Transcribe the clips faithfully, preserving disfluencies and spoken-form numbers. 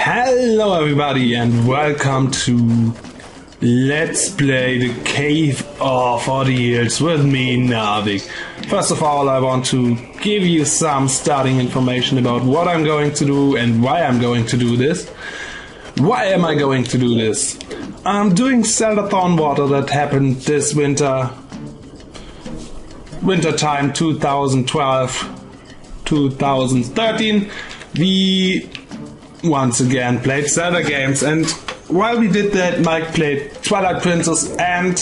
Hello everybody and welcome to Let's Play the Cave of Ordeals with me, Narvik. First of all, I want to give you some starting information about what I'm going to do and why I'm going to do this. Why am I going to do this? I'm doing Zeldathon water that happened this winter, winter time twenty twelve to twenty thirteen. We once again played Zelda games, and while we did that, Mike played Twilight Princess, and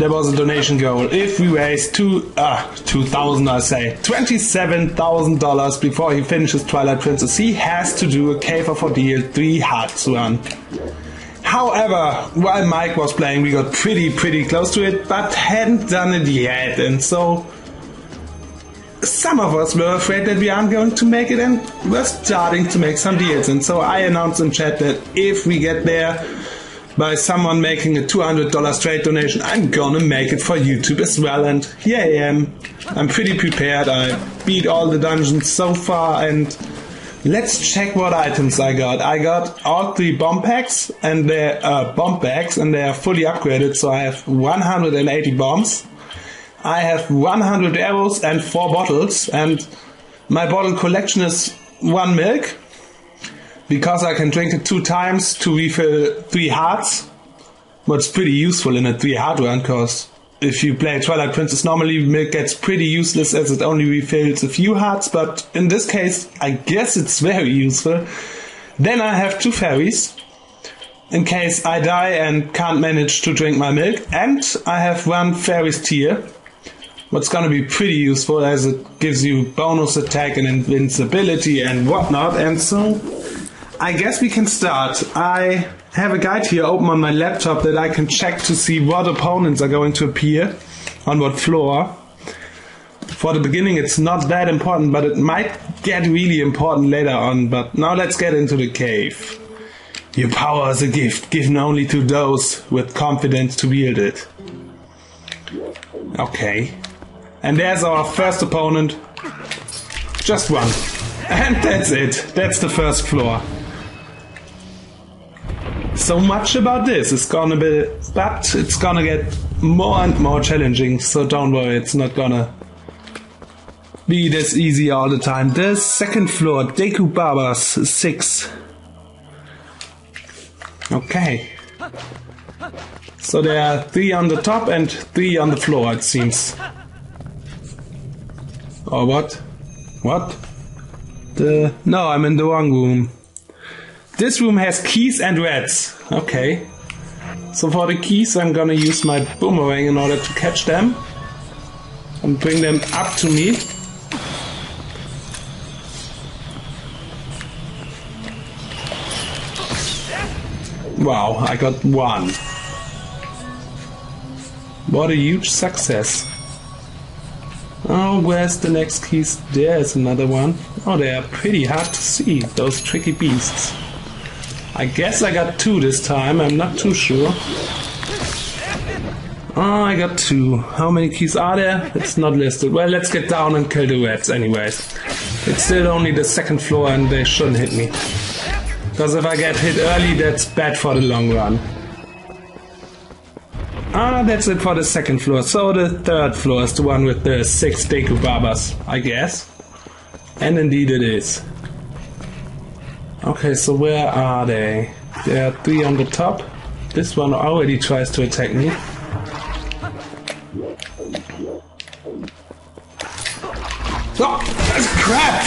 there was a donation goal. If we raise two, uh, two thousand, I say twenty-seven thousand dollars before he finishes Twilight Princess, he has to do a K four four D L three hearts run. However, while Mike was playing, we got pretty, pretty close to it, but hadn't done it yet, and so some of us were afraid that we aren't going to make it, and we're starting to make some deals. And so I announced in chat that if we get there by someone making a two hundred dollar straight donation, I'm gonna make it for YouTube as well. And here I am. I'm pretty prepared. I beat all the dungeons so far, and let's check what items I got. I got all three bomb packs, and they're uh, bomb bags, and they are fully upgraded. So I have one hundred eighty bombs. I have one hundred arrows and four bottles, and my bottle collection is one milk, because I can drink it two times to refill three hearts, what's pretty useful in a three heart run, because if you play Twilight Princess normally, milk gets pretty useless as it only refills a few hearts, but in this case I guess it's very useful. Then I have two fairies, in case I die and can't manage to drink my milk, and I have one fairy's tear. What's gonna be pretty useful as it gives you bonus attack and invincibility and whatnot, and so I guess we can start. I have a guide here open on my laptop that I can check to see what opponents are going to appear on what floor. For the beginning it's not that important, but it might get really important later on. But now let's get into the cave. Your power is a gift given only to those with confidence to wield it. Okay. And there's our first opponent. Just one. And that's it. That's the first floor. So much about this. It's gonna be... But it's gonna get more and more challenging. So don't worry. It's not gonna be this easy all the time. The second floor. Deku Babas six. Okay. So there are three on the top and three on the floor, it seems. Or what? What? The... No, I'm in the wrong room. This room has keys and rats. Okay. So for the keys I'm gonna use my boomerang in order to catch them. And bring them up to me. Wow, I got one. What a huge success. Oh, where's the next keys? There's another one. Oh, they are pretty hard to see, those tricky beasts. I guess I got two this time, I'm not too sure. Oh, I got two. How many keys are there? It's not listed. Well, let's get down and kill the rats anyways. It's still only the second floor and they shouldn't hit me. Because if I get hit early, that's bad for the long run. Ah, that's it for the second floor. So the third floor is the one with the six Deku Babas, I guess. And indeed it is. Okay, so where are they? There are three on the top. This one already tries to attack me. Oh, that's crap!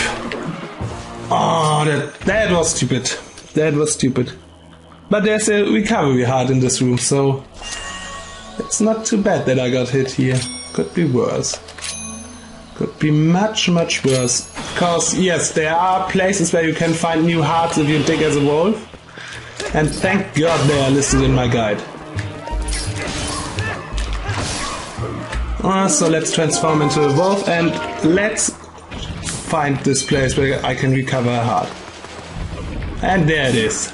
Oh, that, that was stupid. That was stupid. But there's a recovery heart in this room, so... It's not too bad that I got hit here. Could be worse. Could be much, much worse. Because, yes, there are places where you can find new hearts if you dig as a wolf. And thank God they are listed in my guide. Uh, so let's transform into a wolf and let's find this place where I can recover a heart. And there it is.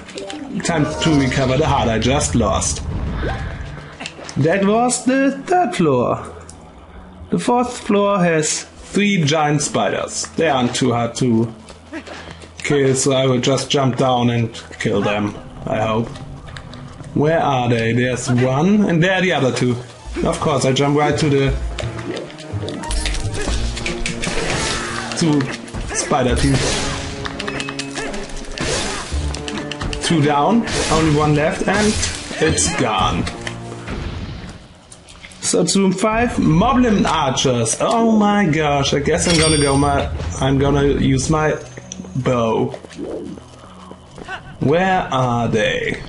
Time to recover the heart I just lost. That was the third floor. The fourth floor has three giant spiders. They aren't too hard to Okay, so I will just jump down and kill them, I hope. Where are they? There's one, and there are the other two. Of course, I jump right to the... to spider teeth. Two down, only one left, and it's gone. So to five Moblin archers. Oh my gosh, I guess I'm gonna go my... I'm gonna use my bow. Where are they?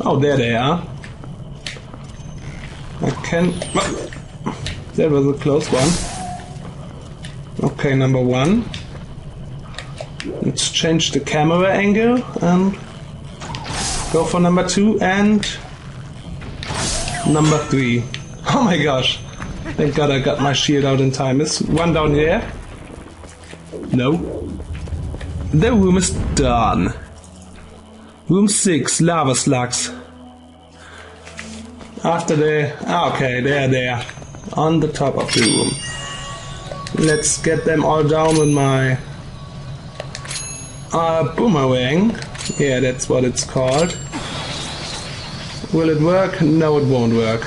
Oh, there they are. I can... That was a close one. Okay, number one. Let's change the camera angle and go for number two and... number three. Oh my gosh. Thank God I got my shield out in time. Is one down here? No. The room is done. Room six, lava slugs. After the... okay, they're there. On the top of the room. Let's get them all down with my... Uh, boomerang. Yeah, that's what it's called. Will it work? No, it won't work.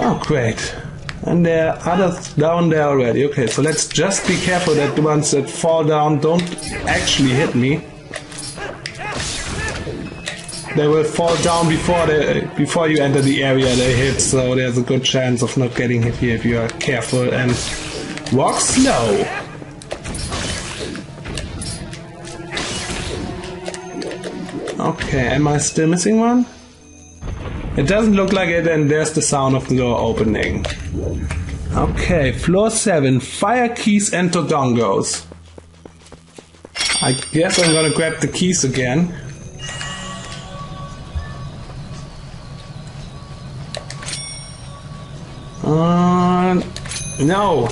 Oh, great. And there are others down there already. Okay, so let's just be careful that the ones that fall down don't actually hit me. They will fall down before they, before you enter the area they hit, so there's a good chance of not getting hit here if you are careful and walk slow. Okay, am I still missing one? It doesn't look like it, and there's the sound of the door opening. Okay, floor seven, fire keys and Dodongos. I guess I'm gonna grab the keys again. Uh, no!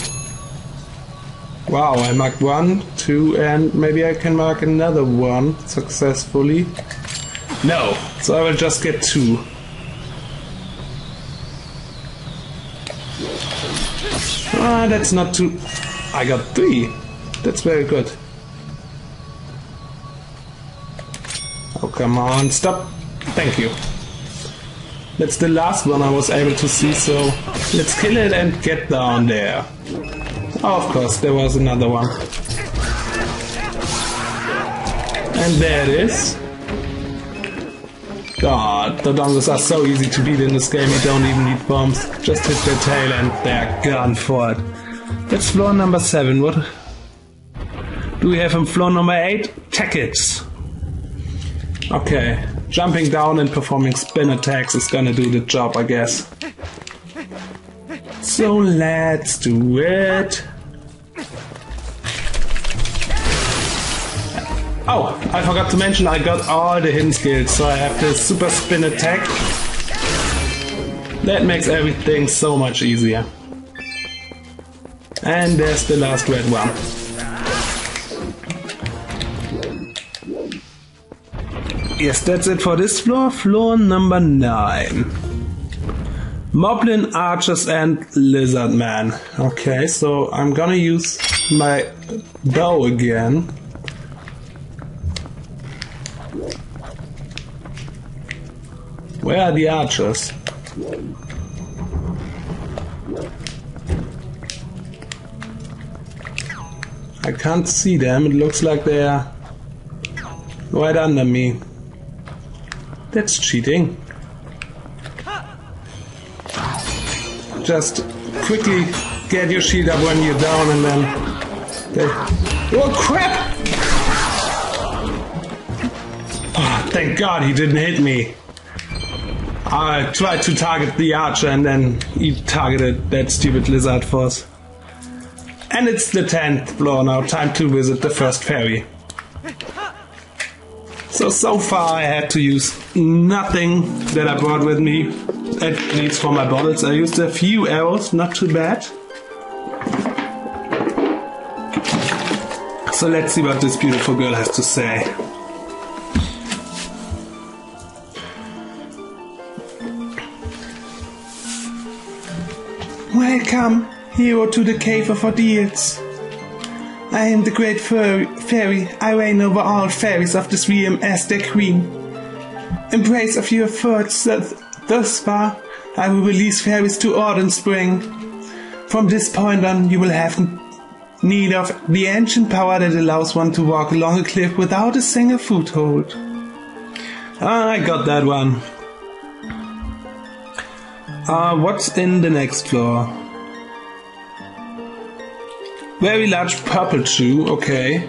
Wow, I marked one, two, and maybe I can mark another one successfully. No, so I will just get two. Ah, that's not too... I got three. That's very good. Oh, come on. Stop. Thank you. That's the last one I was able to see, so let's kill it and get down there. Oh, of course, there was another one. And there it is. God, the Dodongos are so easy to beat in this game, you don't even need bombs. Just hit their tail and they're gone for it. That's floor number seven. What do we have on floor number eight? Tactics. Okay, jumping down and performing spin attacks is gonna do the job, I guess. So let's do it. Oh, I forgot to mention I got all the hidden skills, so I have the super spin attack. That makes everything so much easier. And there's the last red one. Yes, that's it for this floor. Floor number nine. Moblin archers and lizard man. Okay, so I'm gonna use my bow again. Where are the archers? I can't see them. It looks like they are right under me. That's cheating. Just quickly get your shield up when you're down and then... They... Oh crap! Oh, thank God he didn't hit me. I tried to target the archer and then he targeted that stupid lizard force. And it's the tenth floor now, time to visit the first fairy. So, so far I had to use nothing that I brought with me, at least for my bottles. I used a few arrows, not too bad. So let's see what this beautiful girl has to say. Welcome, hero, to the Cave of Ordeals. I am the great fairy. I reign over all fairies of this realm as their queen. In praise of your efforts thus far, I will release fairies to Ordeals Spring. From this point on, you will have need of the ancient power that allows one to walk along a cliff without a single foothold. I got that one. Uh, what's in the next floor? Very large purple chew, okay.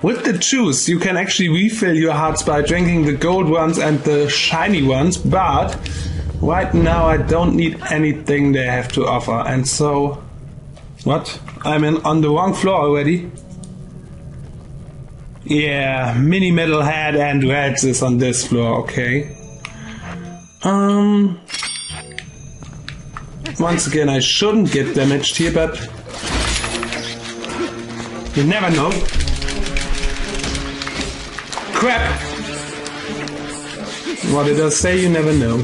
With the juice you can actually refill your hearts by drinking the gold ones and the shiny ones, but right now I don't need anything they have to offer, and so... What? I'm in on the wrong floor already? Yeah, mini metal head and reds is on this floor, okay. Um... Once again, I shouldn't get damaged here, but you never know. Crap! What did I say? You never know.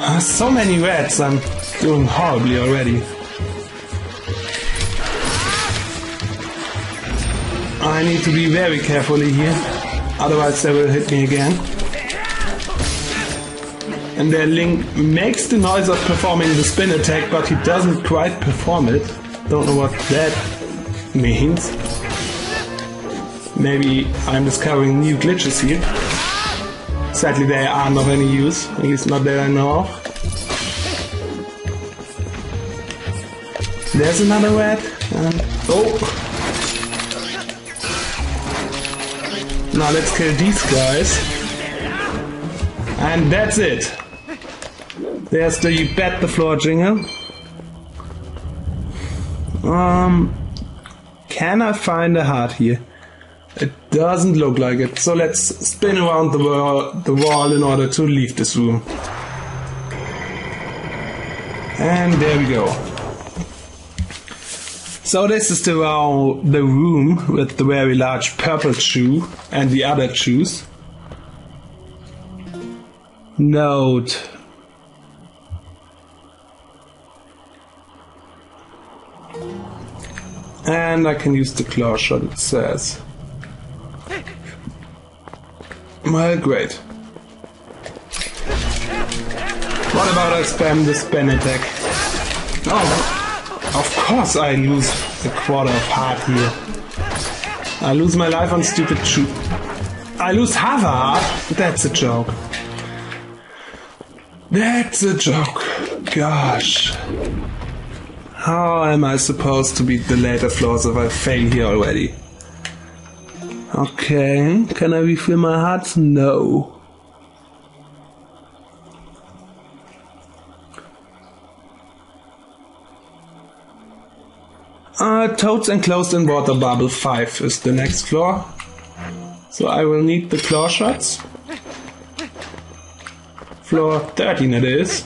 Uh, so many rats, I'm doing horribly already. I need to be very careful here, otherwise they will hit me again. And their Link makes the noise of performing the spin attack, but he doesn't quite perform it. Don't know what that means. Maybe I'm discovering new glitches here. Sadly they aren't of any use, at least not that I know of. There's another rat, and... oh! Now let's kill these guys. And that's it. There's the you bet the floor jingle. Um, can I find a heart here? It doesn't look like it. So let's spin around the wall, the wall in order to leave this room. And there we go. So this is the, uh, the room with the very large purple shoe and the other shoes. Note. And I can use the claw shot, it says. Well, great. What about I spam the spin attack? Oh! Of course I lose a quarter of heart here. I lose my life on stupid shoot. I lose half a heart? That's a joke. That's a joke. Gosh. How am I supposed to beat the later floors if I fail here already? Okay, can I refill my hearts? No. Uh, toads enclosed in water bubble five is the next floor. So I will need the claw shots. Floor thirteen it is.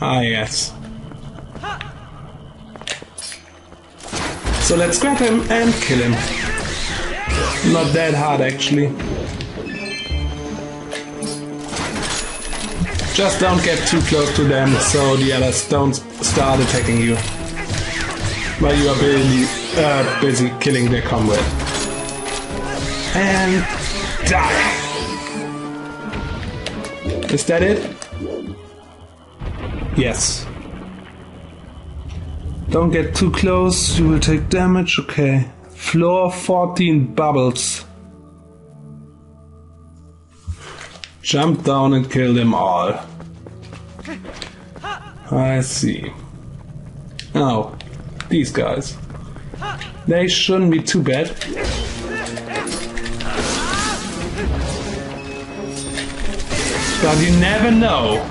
Ah, yes. So let's grab him and kill him. Not that hard, actually. Just don't get too close to them so the others don't start attacking you. While you are busy, uh, busy killing their comrade. And die! Is that it? Yes. Don't get too close, you will take damage, okay. Floor fourteen bubbles. Jump down and kill them all. I see. Oh. These guys. They shouldn't be too bad. But you never know.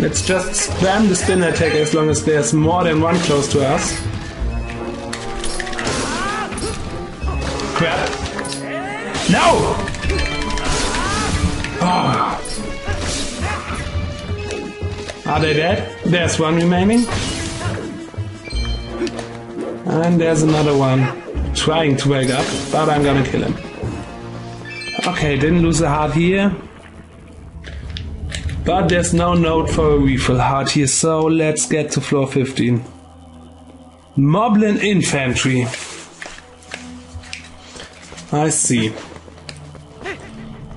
Let's just spam the spin attack as long as there's more than one close to us. Crap. No! Oh. Are they dead? There's one remaining. And there's another one. trying to wake up, but I'm gonna kill him. Okay, didn't lose a heart here. But there's no note for a refill heart here, so let's get to floor fifteen. Moblin Infantry. I see.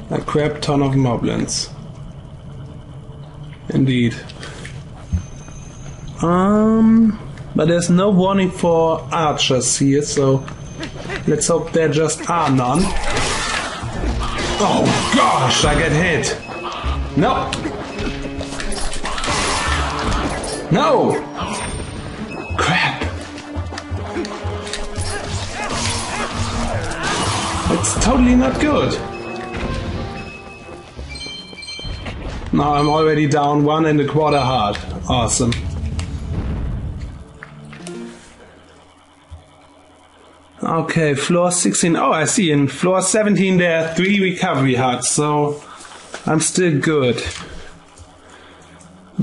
A crap ton of Moblins. Indeed. Um, but there's no warning for archers here, so let's hope there just are none. Oh gosh, I get hit. No. No! Crap! It's totally not good! Now I'm already down one and a quarter heart. Awesome. Okay, floor sixteen. Oh, I see. In floor seventeen there are three recovery hearts, so I'm still good.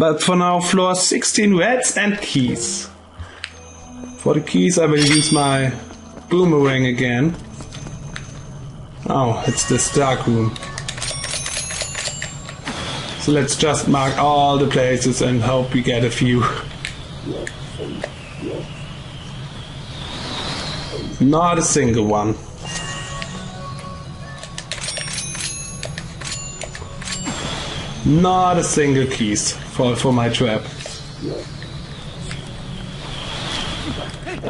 But for now, floor sixteen, reds and keys. For the keys, I will use my boomerang again. Oh, it's this dark room. So let's just mark all the places and hope we get a few. Not a single one. Not a single keys. Fall for my trap.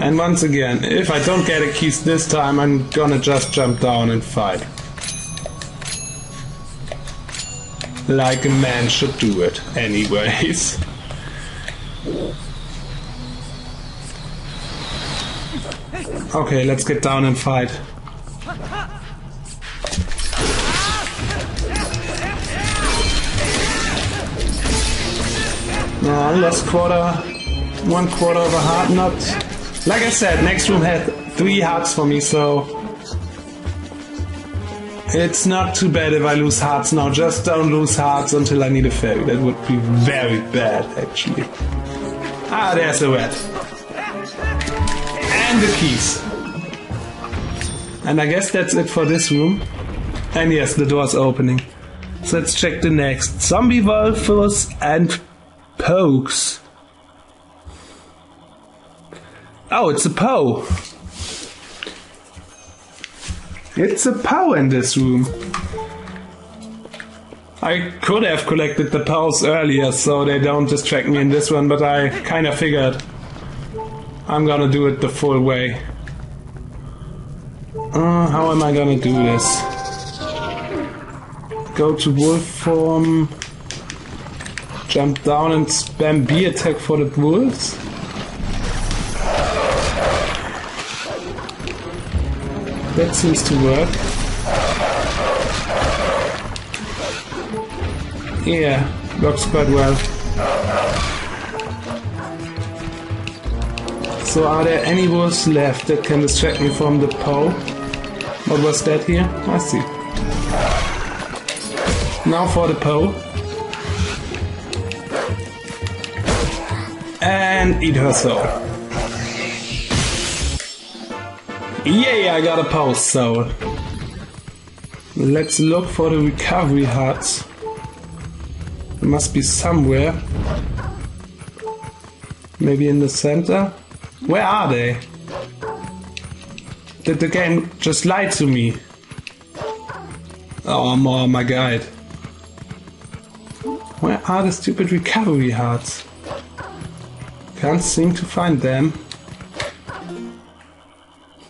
And once again, if I don't get a keys this time, I'm gonna just jump down and fight. Like a man should do it, anyways. Okay, let's get down and fight. Uh, last quarter, one quarter of a heart, not... Like I said, next room had three hearts for me, so... It's not too bad if I lose hearts now, just don't lose hearts until I need a fairy. That would be very bad, actually. Ah, there's a rat. And the keys. And I guess that's it for this room. And yes, the door's opening. So let's check the next. Zombie Wolfers and... Pokes. Oh, it's a Poe. It's a Poe in this room. I could have collected the Poes earlier so they don't distract me in this one, but I kind of figured I'm gonna do it the full way. Uh, how am I gonna do this? Go to wolf form. Jump down and spam B attack for the wolves. That seems to work. Yeah, works quite well. So are there any wolves left that can distract me from the Poe? What was that here? I see. Now for the Poe. And eat her soul. Yay, I got a Poe soul. Let's look for the recovery hearts. It must be somewhere. Maybe in the center? Where are they? Did the game just lie to me? Oh, I'm on my guide. Where are the stupid recovery hearts? Can't seem to find them.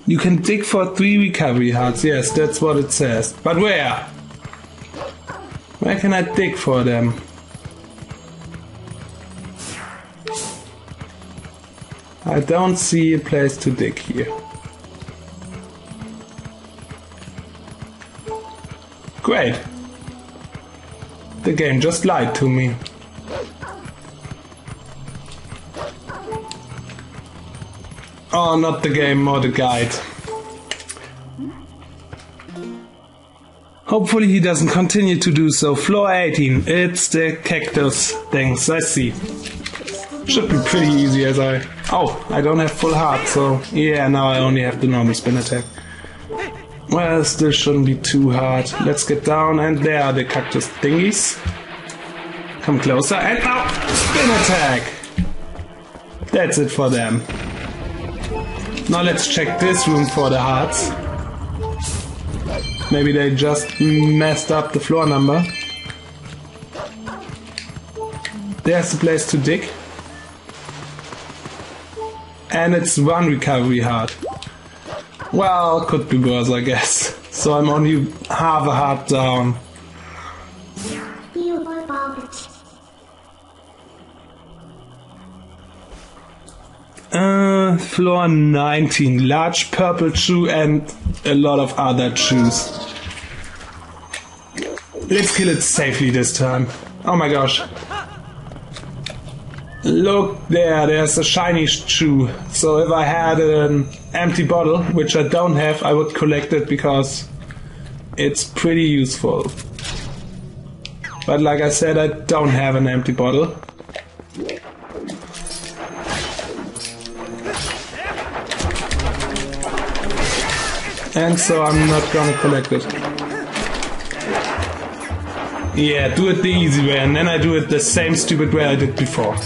You can dig for three recovery hearts. Yes, that's what it says. But where? Where can I dig for them? I don't see a place to dig here. Great. The game just lied to me. Oh, not the game or the guide. Hopefully he doesn't continue to do so. Floor eighteen. It's the cactus things. I see. Should be pretty easy as I... Oh, I don't have full heart, so... Yeah, now I only have the normal spin attack. Well, still shouldn't be too hard. Let's get down, and there are the cactus thingies. Come closer, and now... Spin attack! That's it for them. Now let's check this room for the hearts. Maybe they just messed up the floor number. There's the place to dig. And it's one recovery heart. Well, could be worse, I guess. So I'm only half a heart down. Uh, floor nineteen. Large purple shoe and a lot of other shoes. Let's kill it safely this time. Oh my gosh. Look there, there's a shiny shoe. So if I had an empty bottle, which I don't have, I would collect it because it's pretty useful. But like I said, I don't have an empty bottle. And so I'm not gonna collect it. Yeah, do it the easy way, and then I do it the same stupid way I did before.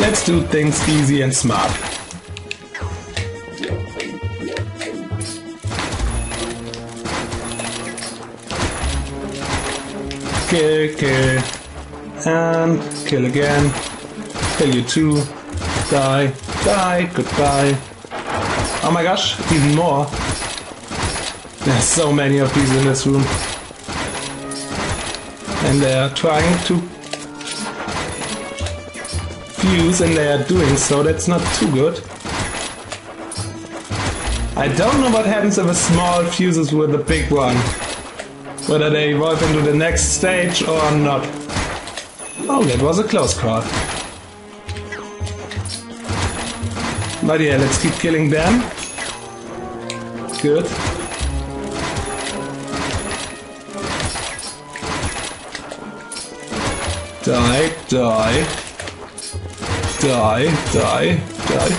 Let's do things easy and smart. Kill, kill. And kill again. Kill you too. Die, die, goodbye. Oh my gosh, even more. There's so many of these in this room. And they are trying to... fuse, and they are doing so. That's not too good. I don't know what happens if a small fuses with a big one. Whether they evolve into the next stage or not. Oh, that was a close call. But yeah, let's keep killing them. Good. Die, die. Die, die, die.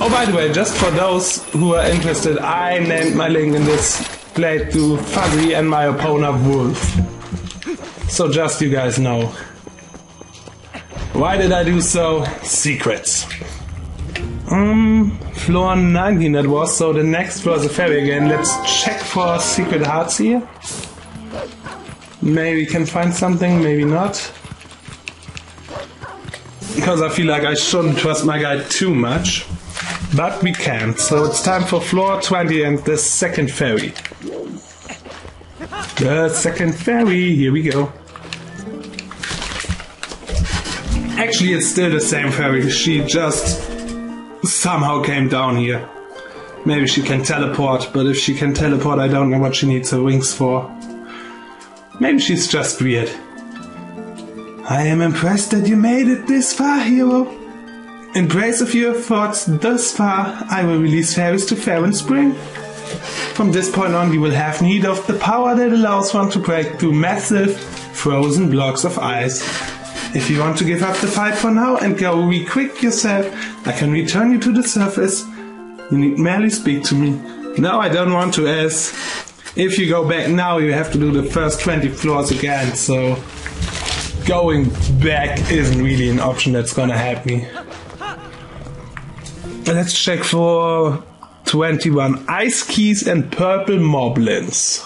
Oh, by the way, just for those who are interested, I named my link in this playthrough Fuzzy and my opponent Wolf. So just you guys know. Why did I do so? Secrets. Um, floor nineteen that was, so the next floor is a ferry again. Let's check for secret hearts here. Maybe we can find something, maybe not. Because I feel like I shouldn't trust my guide too much. But we can. So it's time for floor twenty and the second ferry. The second ferry. Here we go. Actually, it's still the same ferry. She just somehow came down here. Maybe she can teleport. But if she can teleport, I don't know what she needs her wings for. Maybe she's just weird. I am impressed that you made it this far, hero. In praise of your efforts thus far, I will release fairies to Faron Spring. From this point on, you will have need of the power that allows one to break through massive, frozen blocks of ice. If you want to give up the fight for now and go re-quick yourself, I can return you to the surface. You need merely speak to me. No, I don't want to, as if you go back now, you have to do the first twenty floors again, so... going back isn't really an option that's gonna help me. Let's check for twenty-one ice keys and purple moblins.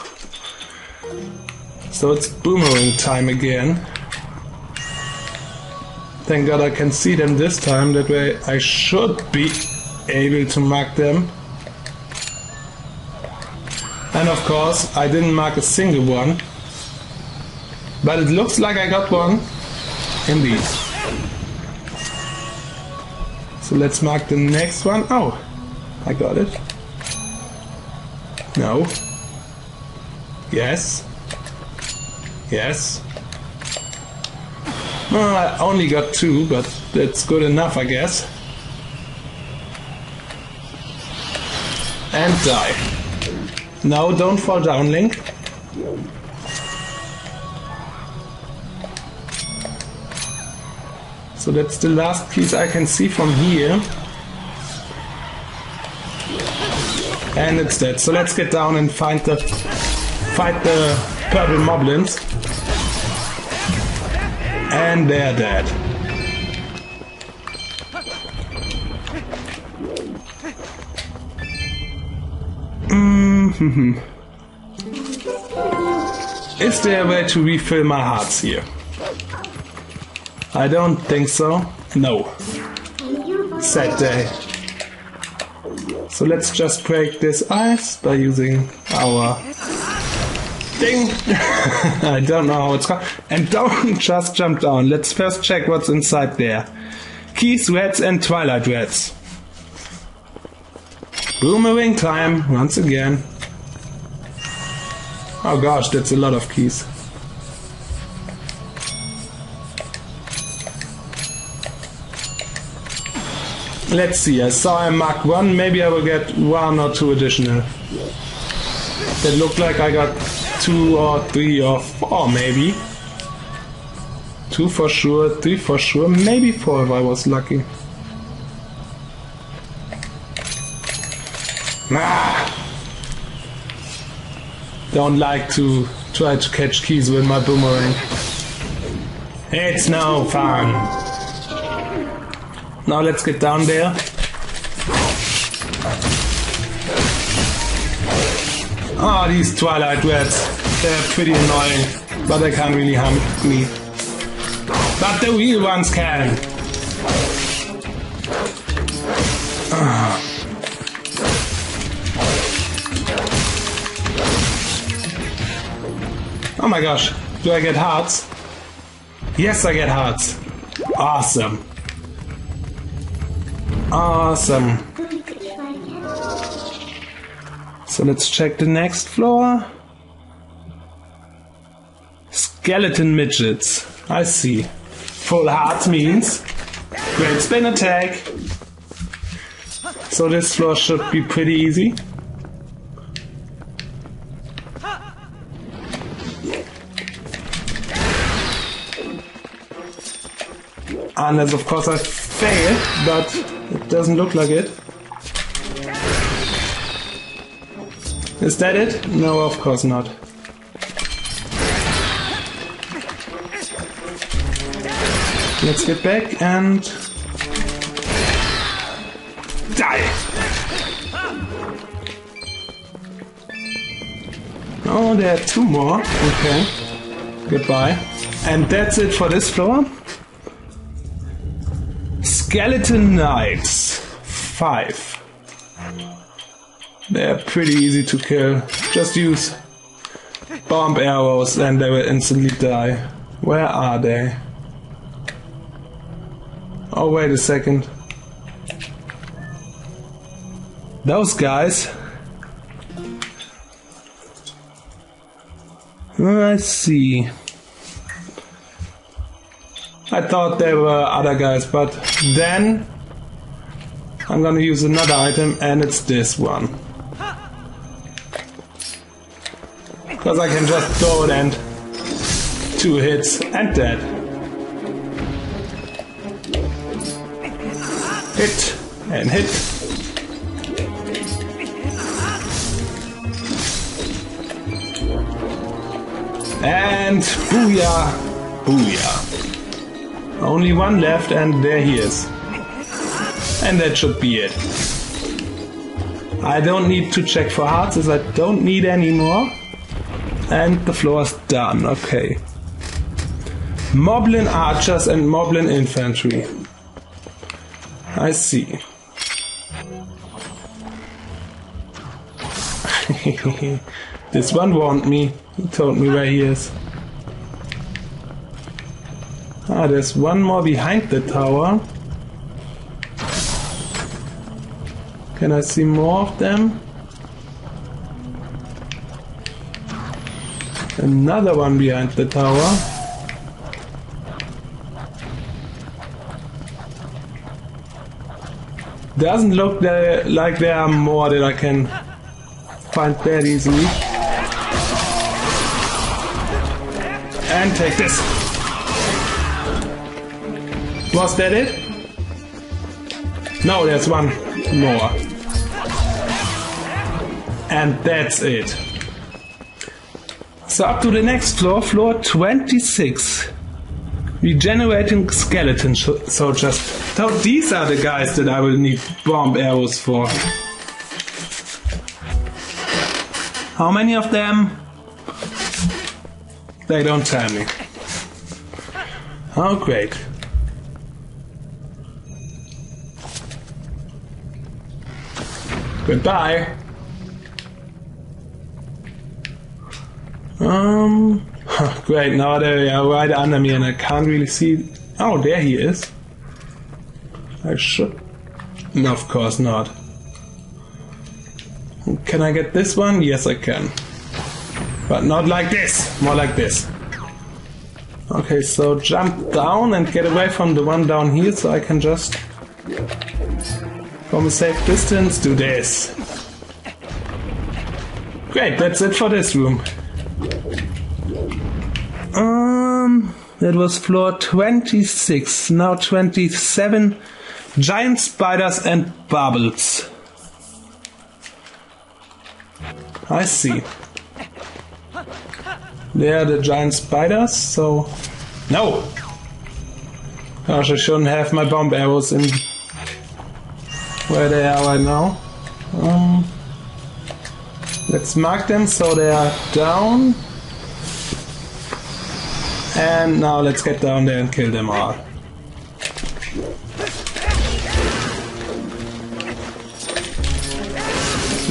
So it's boomerang time again. Thank God I can see them this time, that way I should be able to mark them. And of course, I didn't mark a single one. But it looks like I got one. Indeed. So let's mark the next one. Oh, I got it. No. Yes. Yes. Well, I only got two, but that's good enough, I guess. And die. No, don't fall down, Link. So that's the last piece I can see from here. And it's dead. So let's get down and find the fight the purple moblins. And they're dead. Mm-hmm. Is there a way to refill my hearts here? I don't think so. No. Sad day. So let's just break this ice by using our thing. I don't know how it's called. And don't just jump down. Let's first check what's inside there. Keys, rats and twilight rats. Boomerang time once again. Oh gosh, that's a lot of keys. Let's see, I saw a Mark one, maybe I will get one or two additional. That looked like I got two or three or four maybe. Two for sure, three for sure, maybe four if I was lucky. Ah. Don't like to try to catch keys with my boomerang. It's no fun. Now let's get down there. Ah, oh, these Twilight Rats. They're pretty annoying, but they can't really harm me. But the real ones can! Ah. Oh my gosh, do I get hearts? Yes, I get hearts. Awesome. Awesome. So let's check the next floor. Skeleton midgets. I see. Full hearts means great spin attack. So this floor should be pretty easy. Unless of course I fail, but it doesn't look like it. Is that it? No, of course not. Let's get back and die! Oh, there are two more. Okay. Goodbye. And that's it for this floor. Skeleton Knights, five. They're pretty easy to kill. Just use bomb arrows and they will instantly die. Where are they? Oh, wait a second. Those guys. Let's see. I thought there were other guys, but then I'm gonna use another item, and it's this one. Because I can just throw it and two hits and dead. Hit and hit. And booyah, booyah. Only one left, and there he is. And that should be it. I don't need to check for hearts, as I don't need any more. And the floor is done, okay. Moblin archers and Moblin infantry. I see. This one warned me. He told me where he is. Ah, there's one more behind the tower. Can I see more of them? Another one behind the tower. Doesn't look there, like there are more that I can find that easily. And take this. Was that it? No, there's one more. And that's it. So up to the next floor, floor twenty-six. Regenerating skeleton soldiers. So these are the guys that I will need bomb arrows for. How many of them? They don't tell me. Oh great. Goodbye. Um, huh, great, now they are right under me and I can't really see... Oh, there he is. I should... No, of course not. Can I get this one? Yes, I can. But not like this, more like this. Okay, so jump down and get away from the one down here, so I can just... From a safe distance, do this. Great, that's it for this room. Um, that was floor twenty-six, now twenty-seven, giant spiders and bubbles. I see. They are the giant spiders, so... No! Gosh, I shouldn't have my bomb arrows in where they are right now. Um, let's mark them so they are down. And now let's get down there and kill them all.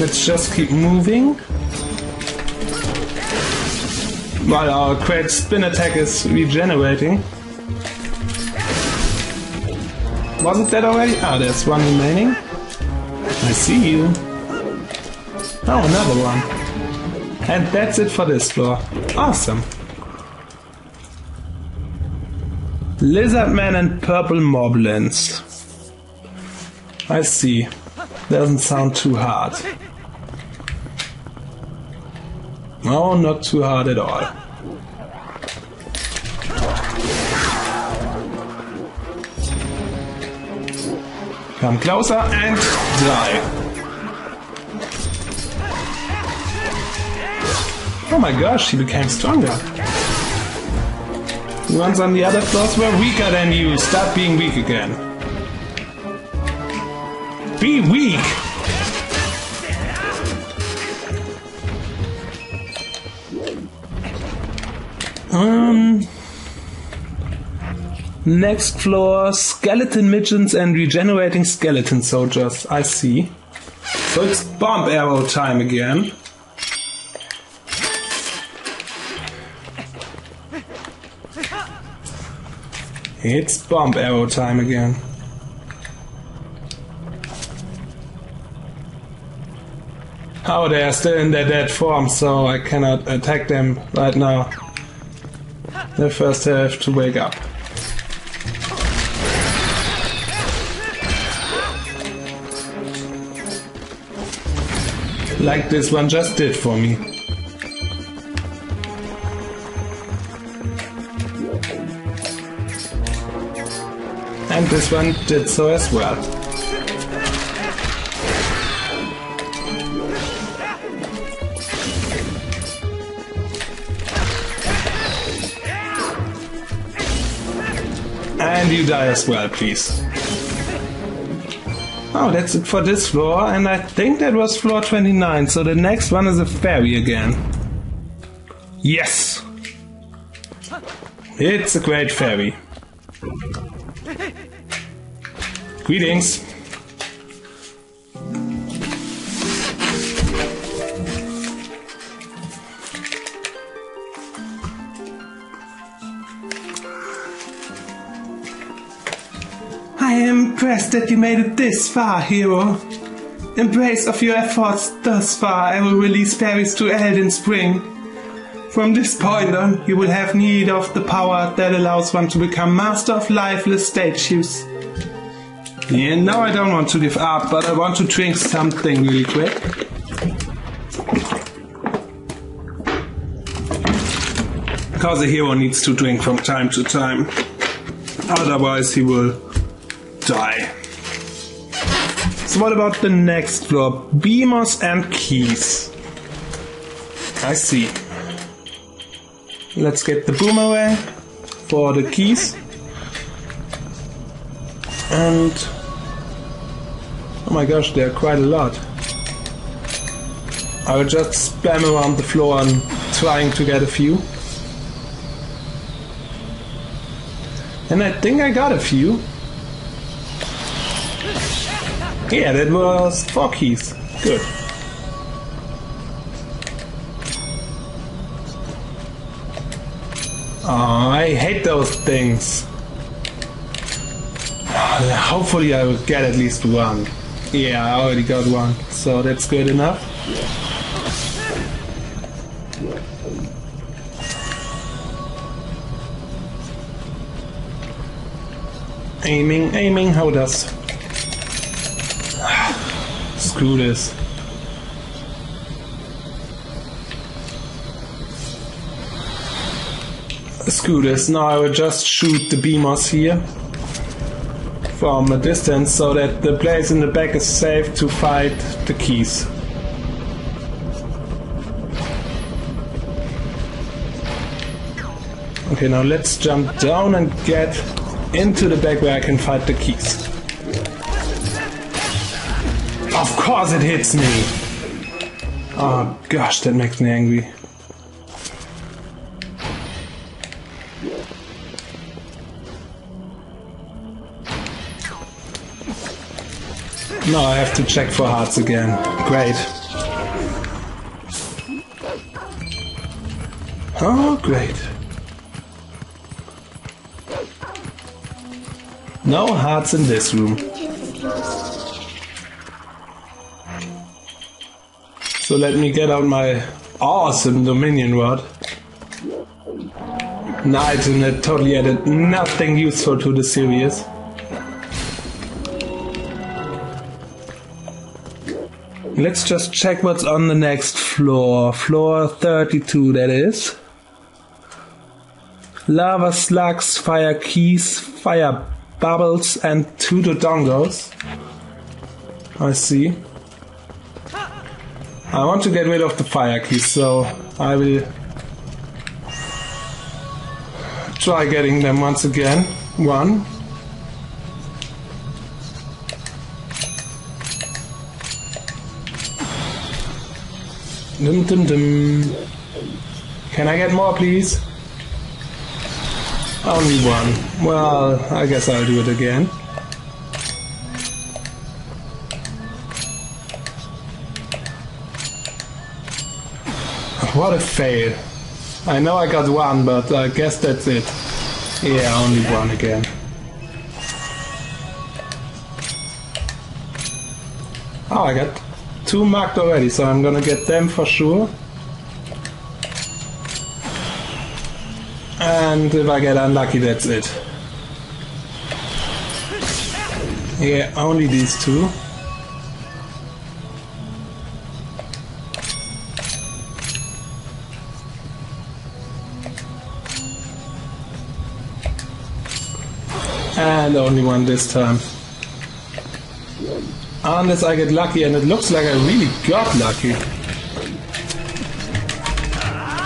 Let's just keep moving. While our great spin attack is regenerating. Wasn't that already? Ah, there's one remaining. I see you. Oh, another one. And that's it for this floor. Awesome. Lizardman and purple moblins. I see. Doesn't sound too hard. No, not too hard at all. Come closer and die. Oh my gosh, he became stronger. The ones on the other floors were weaker than you. Stop being weak again. Be weak! Um. Next floor, skeleton midgets and regenerating skeleton soldiers. I see. So it's bomb arrow time again. It's bomb arrow time again. Oh, they are still in their dead form, so I cannot attack them right now. They first have to wake up. Like this one just did for me. And this one did so as well. And you die as well, please. Oh, that's it for this floor, and I think that was floor twenty-nine, so the next one is a fairy again. Yes! It's a great fairy. Greetings. I am impressed that you made it this far, hero. In praise of your efforts thus far, I will release fairies to Elden Spring. From this point on, you will have need of the power that allows one to become master of lifeless statues. Yeah, no, I don't want to give up, but I want to drink something really quick. because the hero needs to drink from time to time. Otherwise he will die. So what about the next flop? Beamos and keys. I see. Let's get the boomerang for the keys. And oh my gosh, there are quite a lot. I will just spam around the floor and trying to get a few. And I think I got a few. Yeah, that was four keys. Good. Oh, I hate those things. Hopefully I will get at least one. Yeah, I already got one, so that's good enough. Aiming, aiming, how does... Screw this. Screw this. Now I will just shoot the Beamos here from a distance so that the place in the back is safe to fight the keys. Okay, now let's jump down and get into the back where I can fight the keys. Of course it hits me! Oh gosh, that makes me angry. Now I have to check for hearts again. Great. Oh, great. No hearts in this room. So let me get out my awesome Dominion rod. An item that totally added nothing useful to the series. Let's just check what's on the next floor. Floor thirty-two, that is. Lava slugs, fire keys, fire bubbles, and two Dodongos. I see. I want to get rid of the fire keys, so I will try getting them once again. One. Dum dum dum. Can I get more, please? Only one. Well, I guess I'll do it again. What a fail. I know I got one, but I guess that's it. Yeah, only one again. Oh, I got two marked already, so I'm gonna get them for sure. And if I get unlucky, that's it. Yeah, only these two. And only one this time. Unless I get lucky, and it looks like I really got lucky.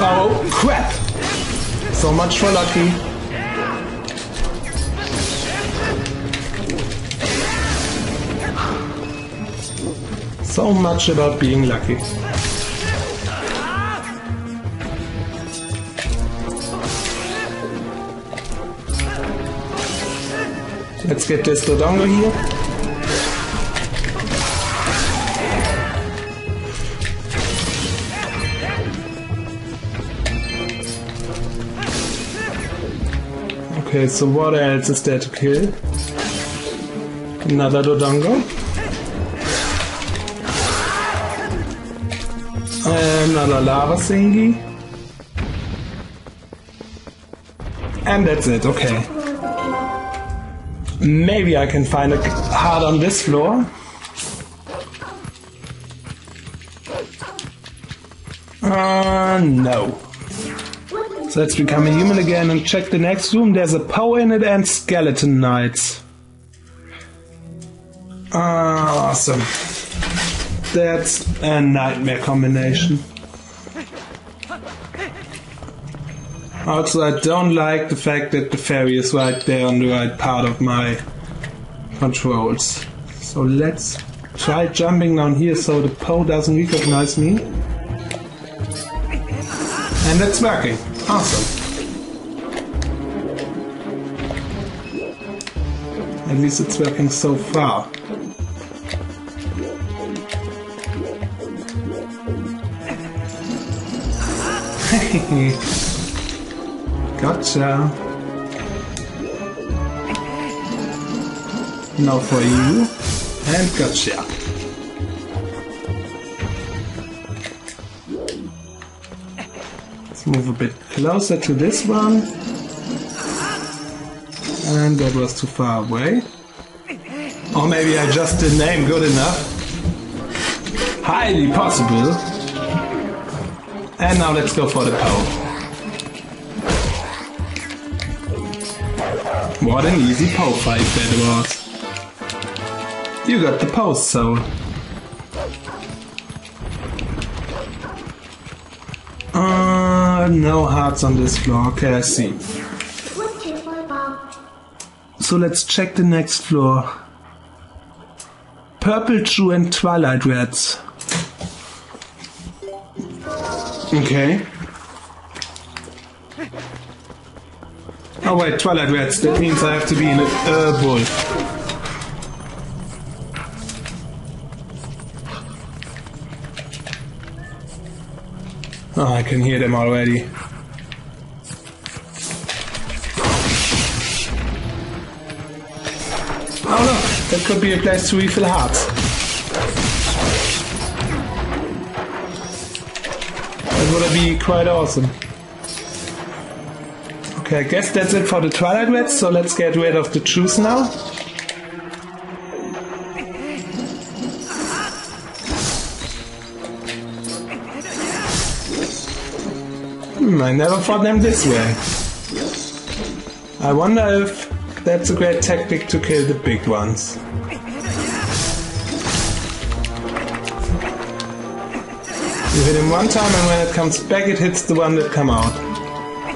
Oh, crap! So much for lucky. So much about being lucky. Let's get this Dodongo here. Okay, so what else is there to kill? Another Dodongo. Another Lava Singy. And that's it, okay. Maybe I can find a heart on this floor. Uh, no. So let's become a human again and check the next room. There's a Poe in it and skeleton knights. Awesome. That's a nightmare combination. Also, I don't like the fact that the fairy is right there on the right part of my controls. So let's try jumping down here so the Poe doesn't recognize me. And it's working. Awesome. At least it's working so far. Gotcha. Now for you. And gotcha. Let's move a bit closer to this one. And that was too far away. Or maybe I just didn't aim good enough. Highly possible. And now let's go for the Poe. What an easy Poe fight that was. You got the Poe soul. Uh, no hearts on this floor. Okay, I see. So let's check the next floor. Purple True and Twilight Reds. Okay. Oh wait, Twilight Rats, that means I have to be in a uh, bowl. Oh, I can hear them already. Oh no, that could be a place to refill hearts. Would be quite awesome. Okay, I guess that's it for the Twilight Rats, so let's get rid of the Truth now. Hmm, I never fought them this way. I wonder if that's a great tactic to kill the big ones. You hit him one time and when it comes back it hits the one that come out.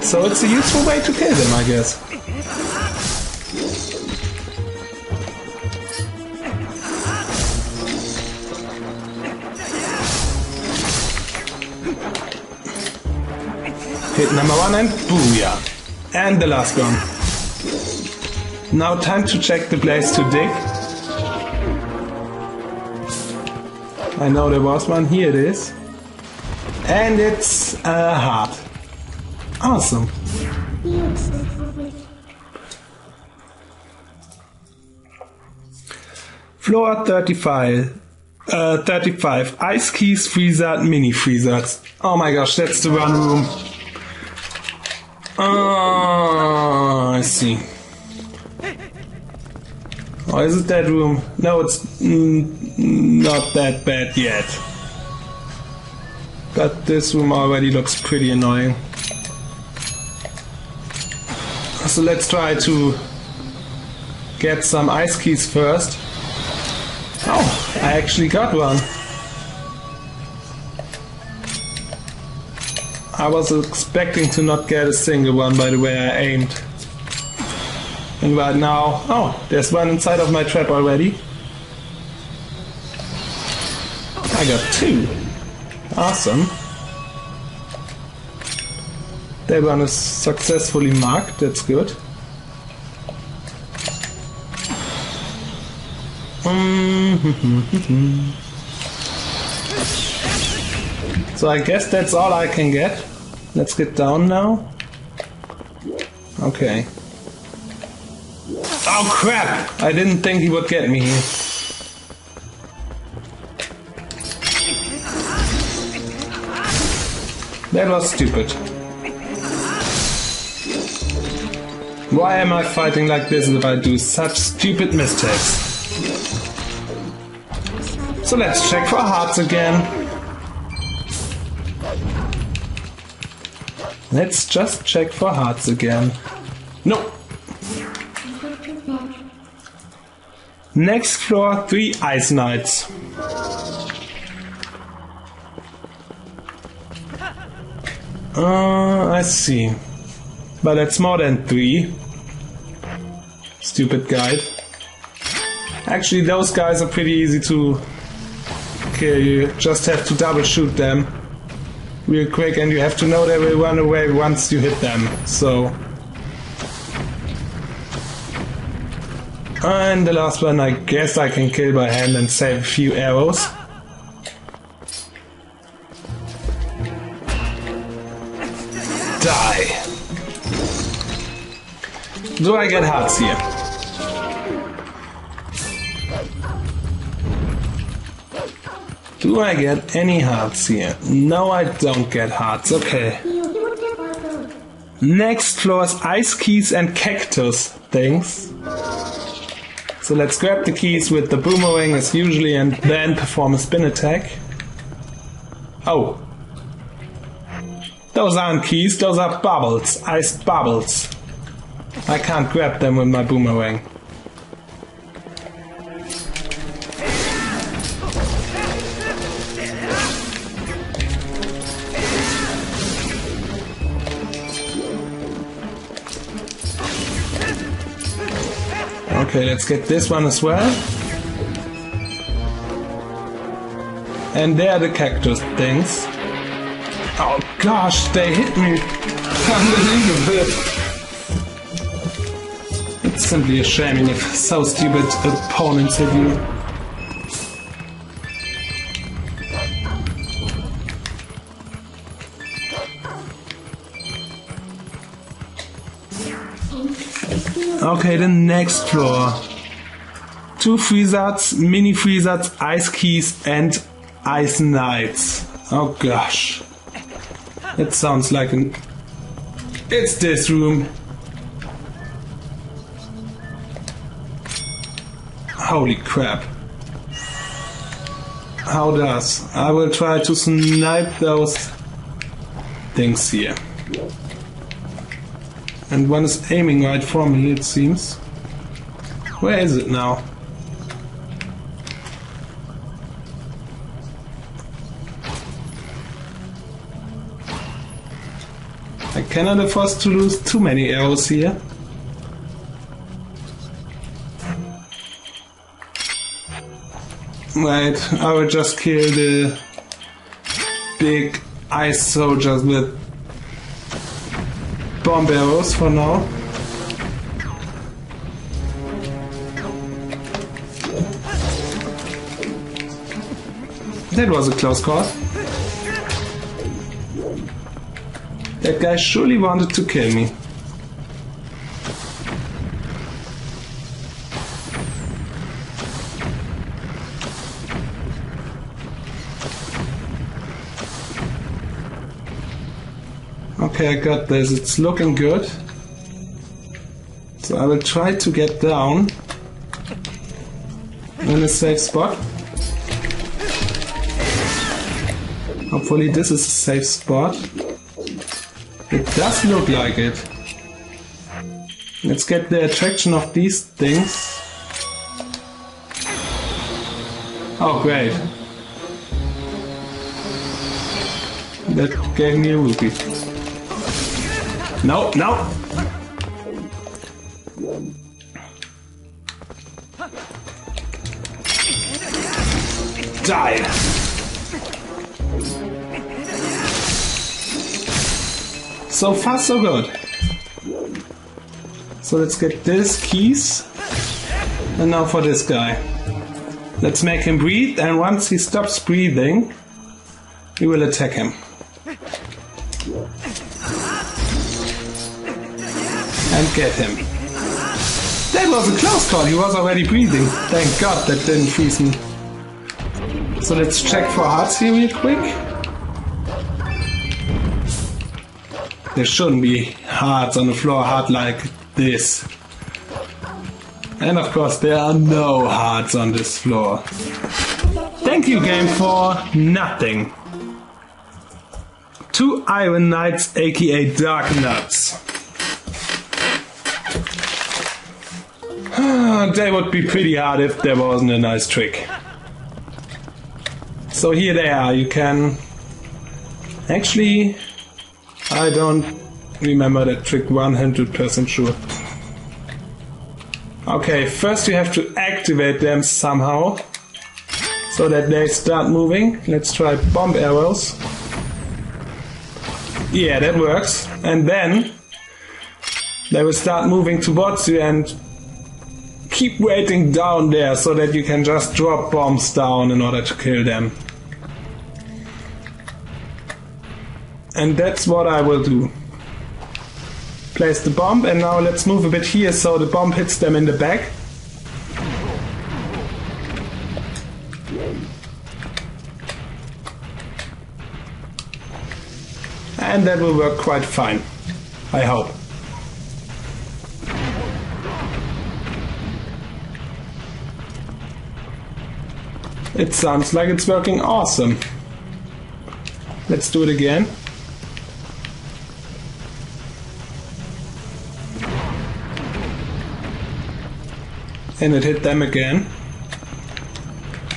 So it's a useful way to kill them, I guess. Hit number one and booyah. And the last one. Now time to check the place to dig. I know there was one, here it is. And it's uh, hard. Awesome. Floor thirty-five. Uh, thirty-five. Ice Keys, Freezard, Mini Freezards. Oh my gosh, that's the one room. Oh, I see. Oh, is it that room? No, it's mm, not that bad yet. But this room already looks pretty annoying. So let's try to get some ice keys first. Oh, I actually got one. I was expecting to not get a single one by the way I aimed. And right now, oh, there's one inside of my trap already. I got two. Awesome. That one is successfully marked, that's good. Mm-hmm. So I guess that's all I can get. Let's get down now. Okay. Oh crap! I didn't think he would get me here. That was stupid. Why am I fighting like this if I do such stupid mistakes? So let's check for hearts again. Let's just check for hearts again. No. Next floor, three Ice Knights. Uh, I see. But that's more than three. Stupid guy. Actually, those guys are pretty easy to kill. You just have to double shoot them real quick, and you have to know they will run away once you hit them. So. And the last one, I guess I can kill by hand and save a few arrows. Die. Do I get hearts here? Do I get any hearts here? No, I don't get hearts. Okay. Next floor is ice keys and cactus things. So let's grab the keys with the boomerang as usually and then perform a spin attack. Oh. Those aren't keys, those are bubbles. Iced bubbles. I can't grab them with my boomerang. Okay, let's get this one as well. And there are the cactus things. Oh gosh, they hit me! Unbelievable! It's simply a shame if so stupid opponents hit you. Okay, the next floor. Two Freezards, mini Freezards, ice keys and ice knights. Oh gosh. It sounds like an... It's this room. Holy crap. How does? I will try to snipe those things here. And one is aiming right for me, it seems. Where is it now? I cannot afford to lose too many arrows here. Right, I will just kill the big ice soldiers with bomb arrows for now. That was a close call. That guy surely wanted to kill me. Okay, I got this. It's looking good. So I will try to get down in a safe spot. Hopefully this is a safe spot. It does look like it. Let's get the attraction of these things. Oh, great. That gave me a rupee. No, no! Die! So far, so good. So let's get these keys. And now for this guy. Let's make him breathe, and once he stops breathing, we will attack him. And get him. That was a close call, he was already breathing. Thank God that didn't freeze me. So let's check for hearts here real quick. There shouldn't be hearts on the floor hard like this. And of course there are no hearts on this floor. Thank you, game, for nothing. Two Iron Knights, aka Dark Nuts. They would be pretty hard if there wasn't a nice trick. So here they are, you can... Actually, I don't remember that trick one hundred percent sure. Okay, first you have to activate them somehow, so that they start moving. Let's try bomb arrows. Yeah, that works. And then they will start moving towards you and keep waiting down there, so that you can just drop bombs down in order to kill them. And that's what I will do. Place the bomb, and now let's move a bit here so the bomb hits them in the back. And that will work quite fine, I hope. It sounds like it's working awesome. Let's do it again. And it hit them again.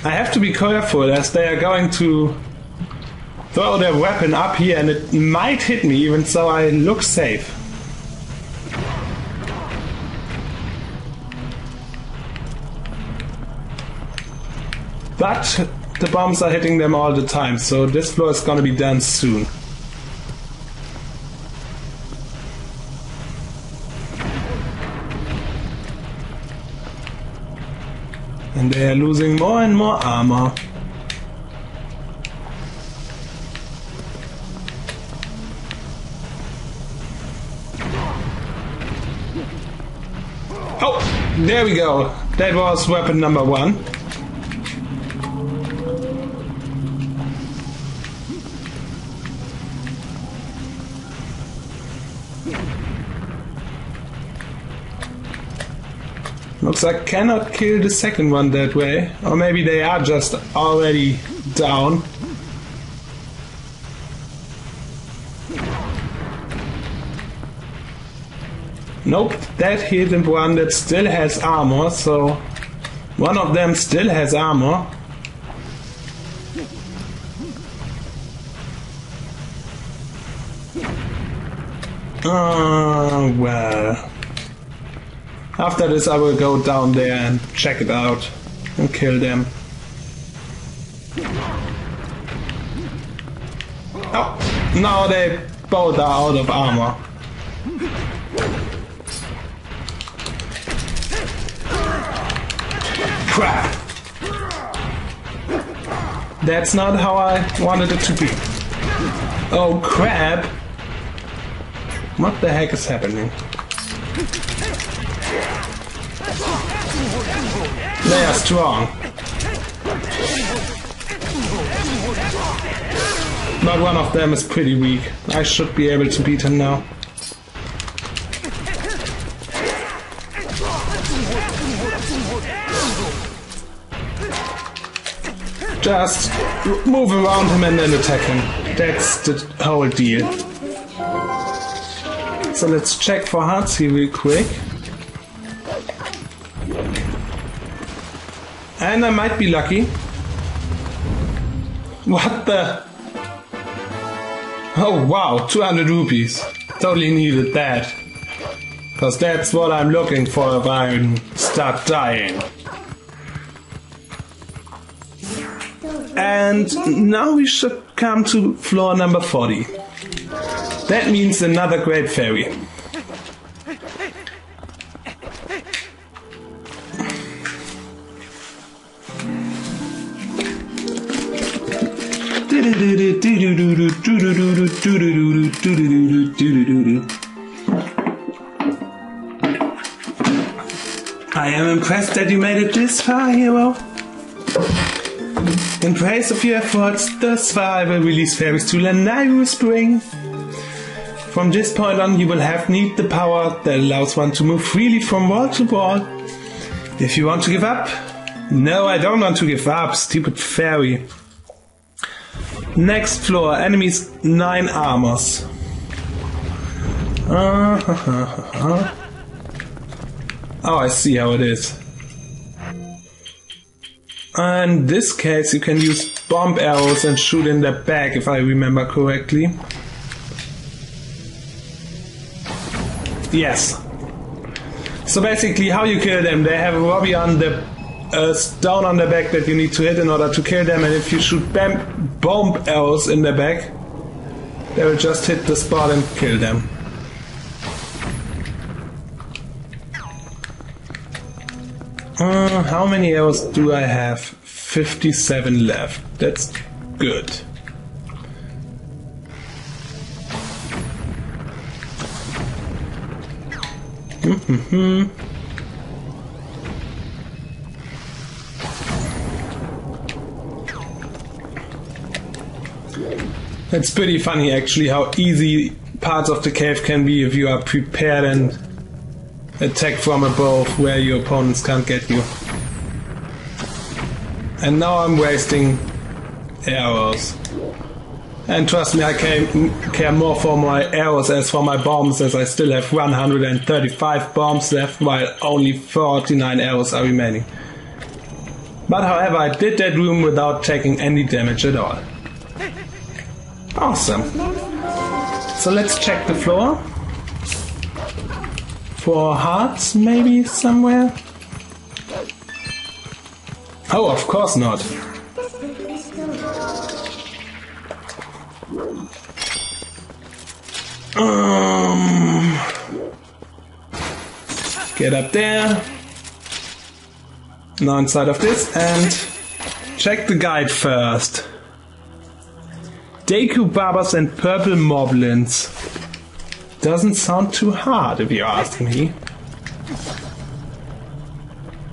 I have to be careful as they are going to throw their weapon up here and it might hit me, even so I look safe. But the bombs are hitting them all the time, so this floor is gonna be done soon. And they are losing more and more armor. Oh, there we go. That was weapon number one. Looks like I cannot kill the second one that way, or maybe they are just already down. Nope, that hit the one that still has armor, so one of them still has armor. Ah, well... After this I will go down there and check it out and kill them. Oh, now they both are out of armor. Crap! That's not how I wanted it to be. Oh crap! What the heck is happening? They are strong. But one of them is pretty weak. I should be able to beat him now. Just move around him and then attack him. That's the whole deal. So let's check for hearts here real quick. And I might be lucky. What the? Oh wow, two hundred rupees. Totally needed that. Cause that's what I'm looking for if I start dying. And now we should come to floor number forty. That means another great fairy. I am impressed that you made it this far, hero. In praise of your efforts, thus far I will release fairies to Lanayru Spring. From this point on, you will have need the power that allows one to move freely from wall to wall. If you want to give up... No, I don't want to give up, stupid fairy. Next floor, enemies nine armors. Uh, huh, huh, huh, huh. Oh, I see how it is. In this case, you can use bomb arrows and shoot in the back, if I remember correctly. Yes. So basically, how you kill them? They have a Robbie on the uh, down on the back that you need to hit in order to kill them, and if you shoot bam bomb arrows in the back, they will just hit the spot and kill them. Uh, how many arrows do I have? fifty-seven left. That's good. Mm-hmm. It's pretty funny actually how easy parts of the cave can be if you are prepared and attack from above where your opponents can't get you. And now I'm wasting arrows. And trust me, I care more for my arrows as for my bombs, as I still have one hundred thirty-five bombs left while only forty-nine arrows are remaining. But however, I did that room without taking any damage at all. Awesome. So let's check the floor. For hearts, maybe, somewhere? Oh, of course not. Um, get up there. Now inside of this and check the guide first. Deku Babas and purple Moblins. Doesn't sound too hard, if you ask me.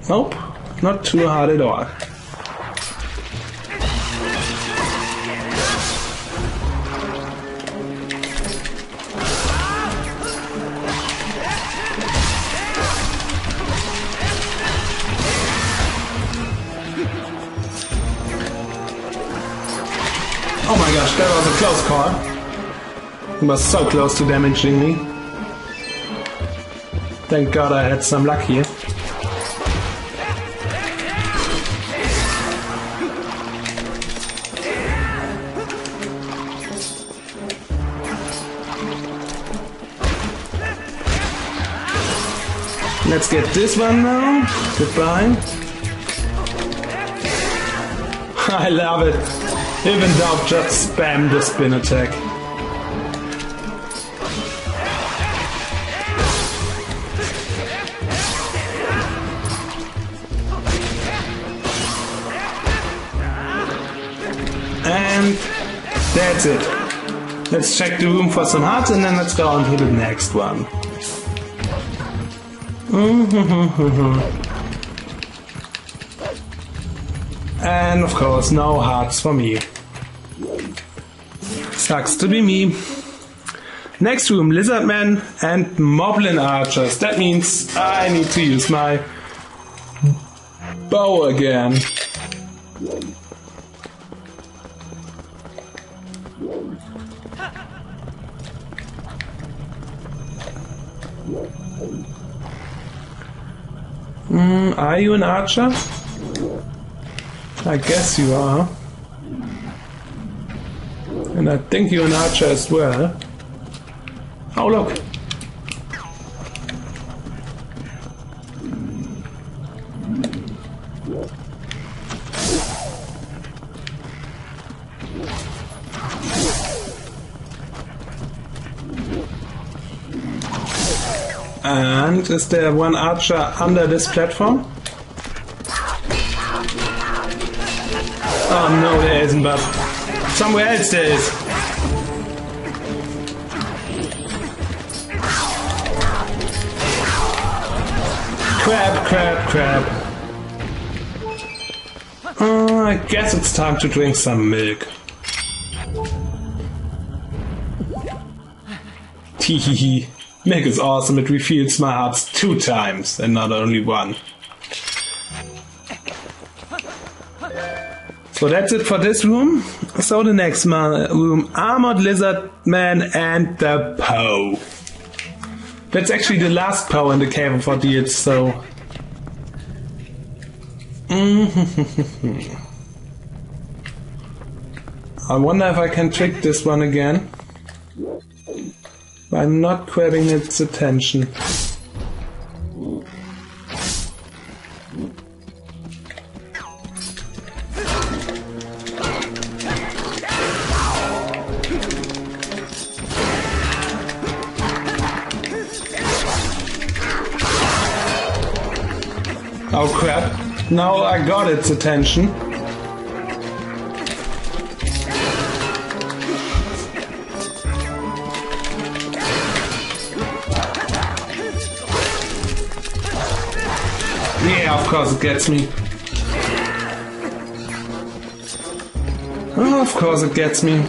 Nope, not too hard at all. Oh my gosh, that was a close call. Was so close to damaging me. Thank God I had some luck here. Let's get this one now. Goodbye. I love it. Even though just spam the spin attack. That's it. Let's check the room for some hearts and then let's go on to the next one. And of course, no hearts for me. Sucks to be me. Next room, Lizardmen and Moblin archers. That means I need to use my bow again. Mm, are you an archer? I guess you are. And I think you're an archer as well. Oh, look! And is there one archer under this platform? Oh no, there isn't, but somewhere else there is. Crap, crap, crap. Uh, I guess it's time to drink some milk. Teehee. Milk is awesome, it refills my hearts two times, and not only one. So that's it for this room. So the next room, Armored Lizard Man and the Poe. That's actually the last Poe in the Cave of Ordeals, so... I wonder if I can trick this one again. I'm not grabbing its attention. Oh crap, now I got its attention. Yeah, of course it gets me. Oh, of course it gets me.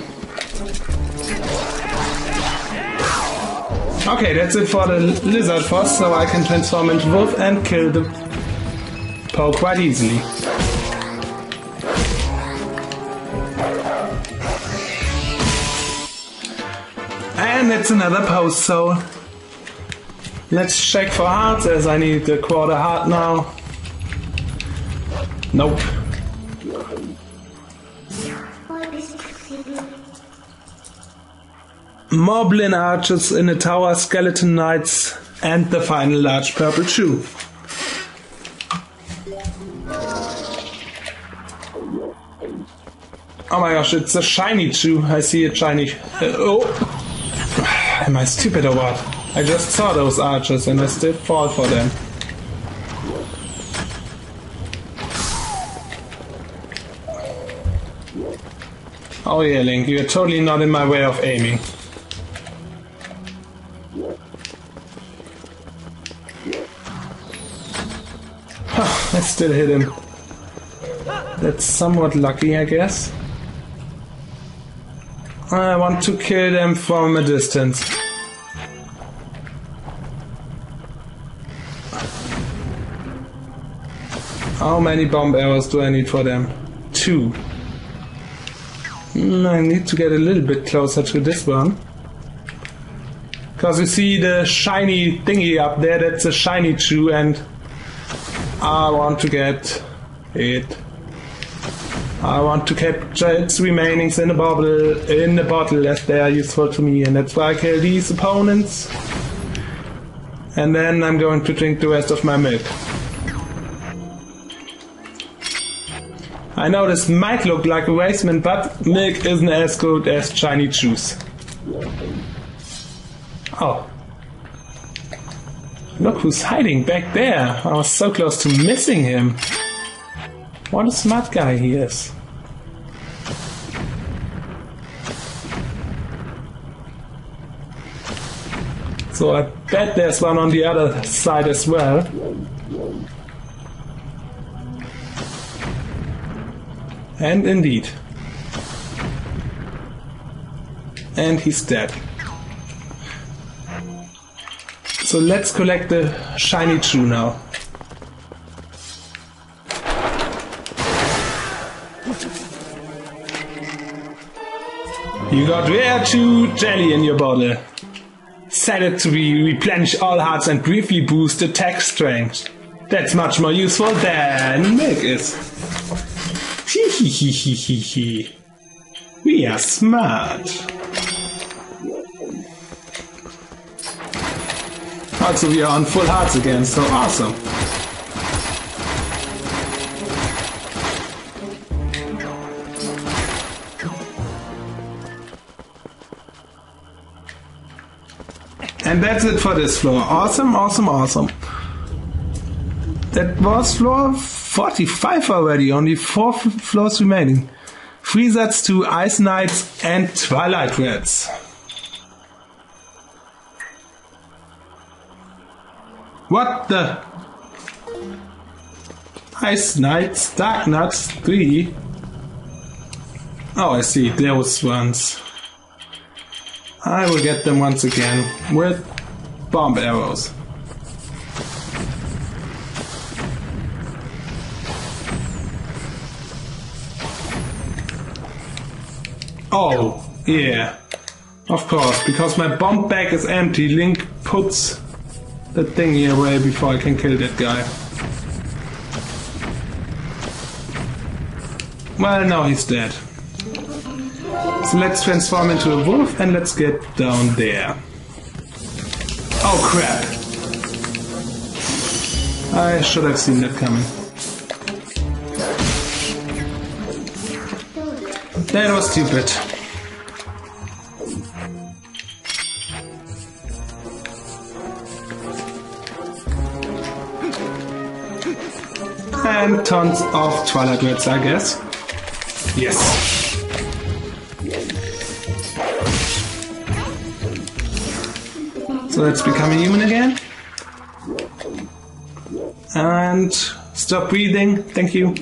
Okay, that's it for the lizard boss, so I can transform into wolf and kill the Poe quite easily. And it's another Poe, so let's check for hearts, as I need a quarter heart now. Nope. Moblin archers in the tower, skeleton knights, and the final large purple shoe. Oh my gosh, it's a shiny shoe. I see a shiny... Uh, oh! Am I stupid or what? I just saw those archers and I still fall for them. Oh yeah, Link, you're totally not in my way of aiming. I still hit him. That's somewhat lucky, I guess. I want to kill them from a distance. How many bomb arrows do I need for them? Two. I need to get a little bit closer to this one. Because you see the shiny thingy up there, that's a shiny chew, and I want to get it. I want to capture its remainings in the bottle, in the bottle as they are useful to me, and that's why I kill these opponents. And then I'm going to drink the rest of my milk. I know this might look like a wasteman, but milk isn't as good as shiny juice. Oh. Look who's hiding back there. I was so close to missing him. What a smart guy he is. So I bet there's one on the other side as well. And indeed. And he's dead. So let's collect the shiny chew now. You got rare chew jelly in your bottle. Set it to be replenish all hearts and briefly boost attack strength. That's much more useful than milk is. We are smart. Also, we are on full hearts again, so awesome. And that's it for this floor. Awesome, awesome, awesome. That was floor forty-five already, only four floors remaining. Freezards to Ice Knights and Twilight Reds. What the? Ice Knights, Dark Nuts, three. Oh, I see, those ones. I will get them once again with bomb arrows. Oh, yeah. Of course, because my bomb bag is empty, Link puts the thingy away before I can kill that guy. Well, now he's dead. So let's transform into a wolf and let's get down there. Oh crap! I should have seen that coming. That was stupid. And tons of Twilight Reds, I guess. Yes. So let's become a human again. And stop breathing. Thank you.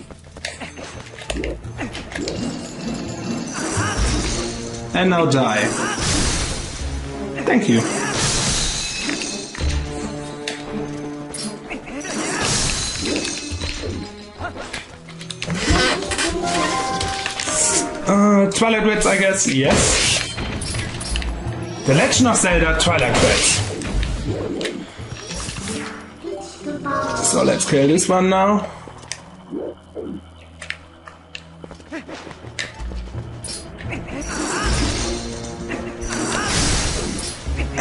And now die. Thank you. Uh, Twilight Reds, I guess. Yes. The Legend of Zelda Twilight Reds. So let's kill this one now.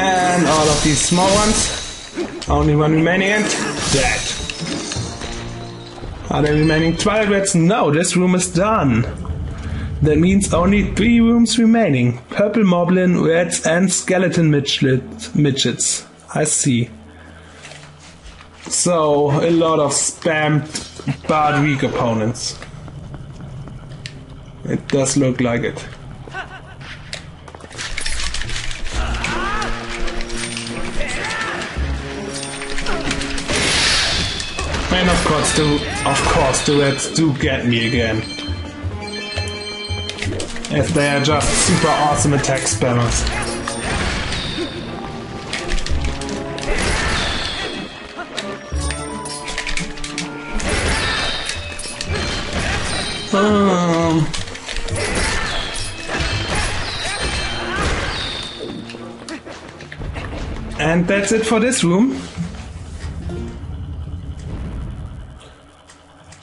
And all of these small ones. Only one remaining and dead. Are there remaining Twilight Reds? No, this room is done. That means only three rooms remaining. Purple Moblin, Reds and Skeleton midget, Midgets. I see. So, a lot of spammed barred weak opponents. It does look like it. And of course, the, of course the Reds do get me again. As they are just super awesome attack spammers. Um. And that's it for this room.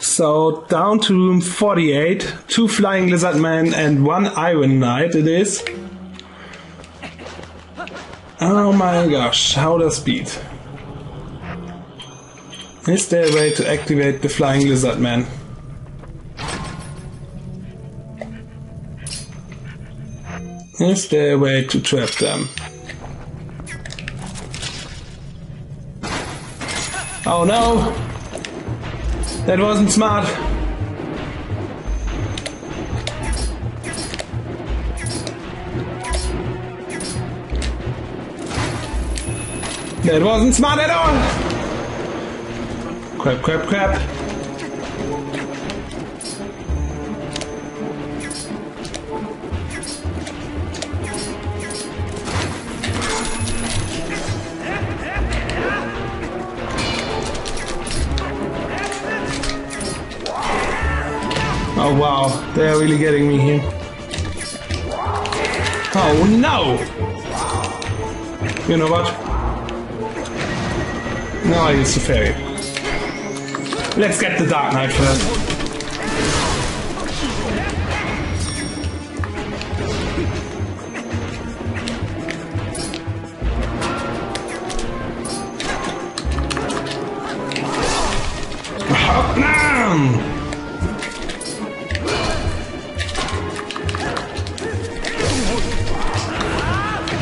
So down to room forty-eight, two Flying Lizard Men and one Iron Knight it is. Oh my gosh, how does beat? Is there a way to activate the Flying Lizard Man? Is there a way to trap them? Oh no! That wasn't smart. That wasn't smart at all. Crap, crap, crap. Oh wow, they're really getting me here. Oh no! You know what? No, I used the fairy. Let's get the Dark Knight first. Oh, no!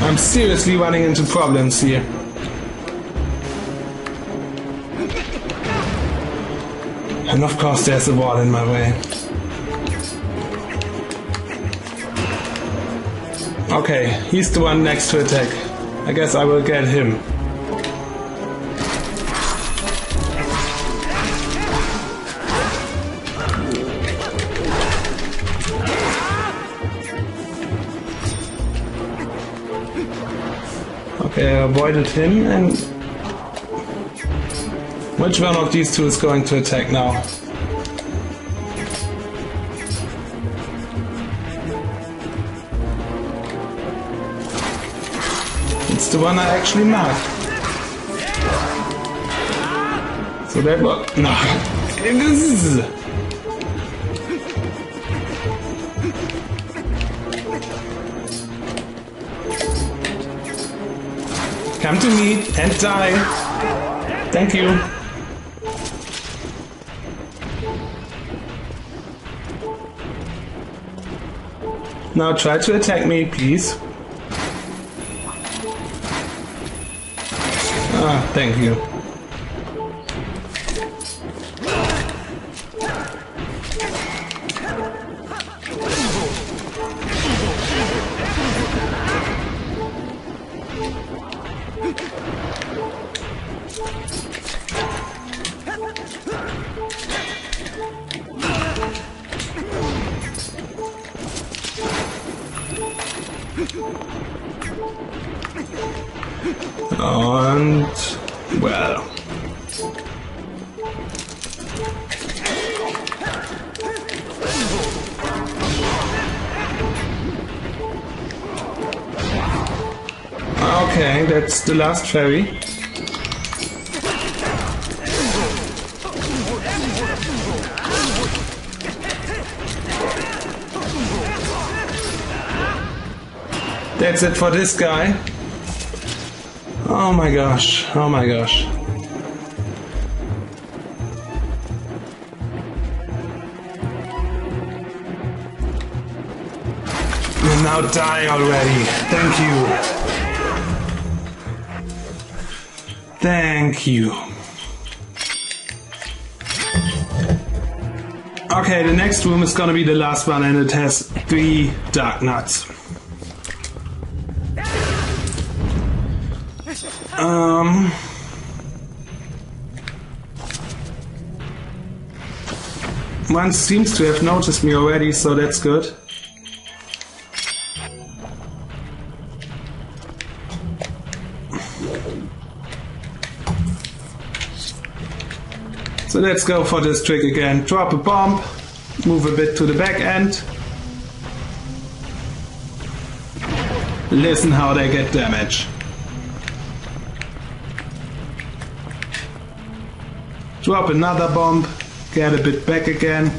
I'm seriously running into problems here. And of course there's a wall in my way. Okay, he's the one next to attack. I guess I will get him. I avoided him, and which one of these two is going to attack now? It's the one I actually marked. So that one. No. Come to me and die. Thank you. Now try to attack me, please. Ah, thank you. And well, okay, that's the last fairy. That's it for this guy. Oh my gosh, oh my gosh. You're now die already. Thank you. Thank you. Okay, the next room is gonna be the last one and it has three Dark Nuts. Um. One seems to have noticed me already, so that's good. So let's go for this trick again. Drop a bomb, move a bit to the back end. Listen how they get damage. Drop another bomb, get a bit back again,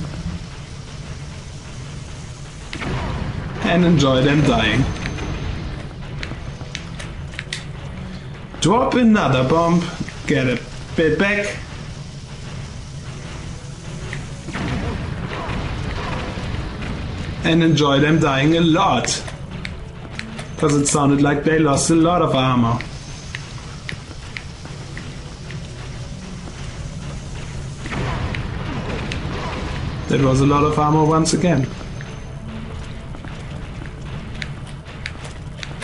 and enjoy them dying. Drop another bomb, get a bit back, and enjoy them dying a lot, because it sounded like they lost a lot of armor. That was a lot of armor once again.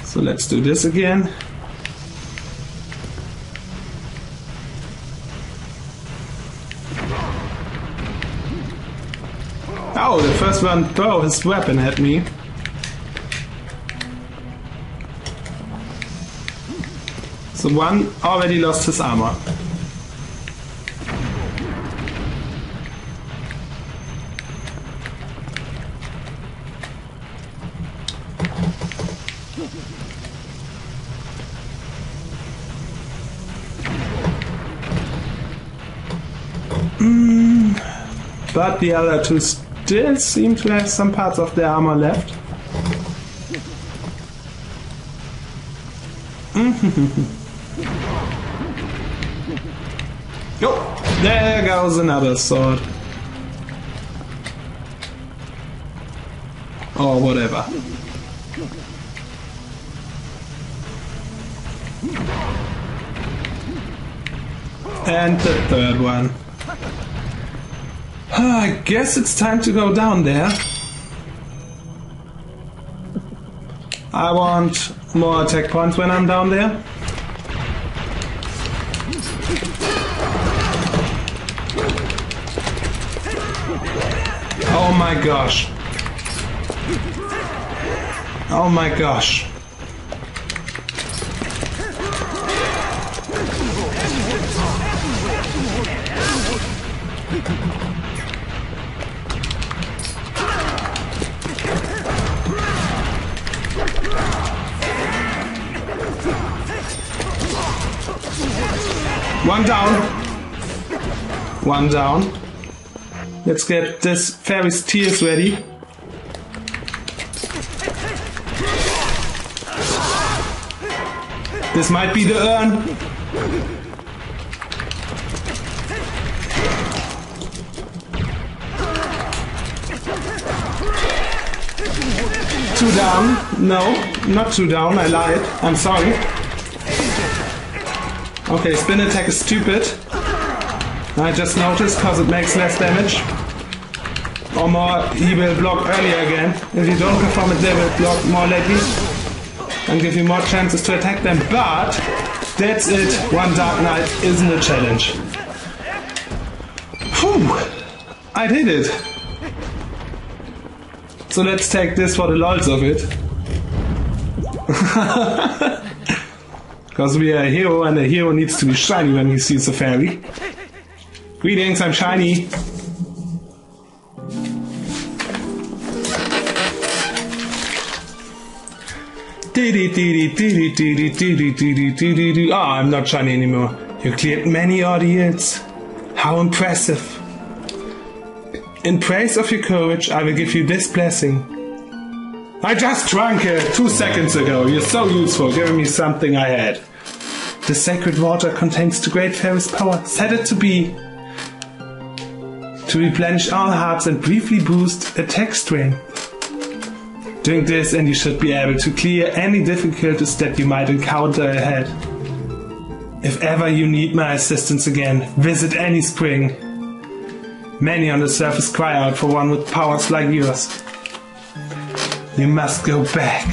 So let's do this again. Oh, the first one threw his weapon at me. So one already lost his armor. But the other two still seem to have some parts of their armor left. Oh, there goes another sword. Or whatever. And the third one. I guess it's time to go down there. I want more attack points when I'm down there. Oh my gosh. Oh my gosh. One down. One down. Let's get this fairy's tears ready. This might be the urn. Two down. No, not two down. I lied. I'm sorry. Okay, spin attack is stupid. I just noticed because it makes less damage. Or more, he will block earlier again. If you don't perform it, they will block more lately and give you more chances to attack them. But that's it. One Dark Knight isn't a challenge. Whew! I did it. So let's take this for the lols of it. Because we are a hero and a hero needs to be shiny when he sees a fairy. Greetings, I'm shiny. Ah, oh, I'm not shiny anymore. You cleared many ordeals. How impressive. In praise of your courage, I will give you this blessing. I just drank it two seconds ago. You're so useful, giving me something I had. The sacred water contains the great fairy's power. Set it to be. To replenish all hearts and briefly boost attack strength. Drink this and you should be able to clear any difficulties that you might encounter ahead. If ever you need my assistance again, visit any spring. Many on the surface cry out for one with powers like yours. You must go back.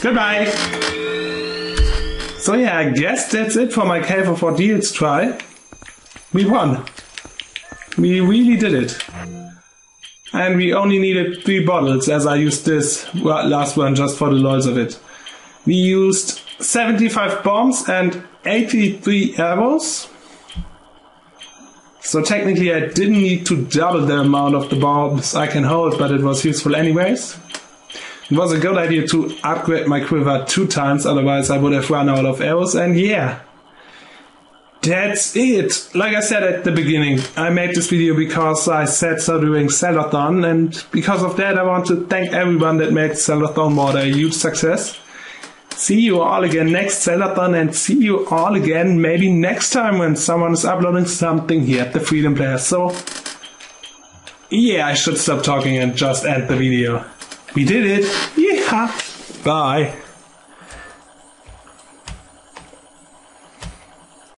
Goodbye! So yeah, I guess that's it for my Cave of Ordeals try. We won. We really did it. And we only needed three bottles, as I used this last one just for the lols of it. We used seventy-five bombs and eighty-three arrows. So technically I didn't need to double the amount of the bombs I can hold, but it was useful anyways. It was a good idea to upgrade my quiver two times, otherwise I would have run out of arrows, and yeah. That's it! Like I said at the beginning, I made this video because I said so during Zeldathon, and because of that I want to thank everyone that made Zeldathon mod a huge success. See you all again next Zeldathon, and see you all again maybe next time when someone is uploading something here at the Freedom Player. So yeah, I should stop talking and just end the video. We did it! Yeah! Bye!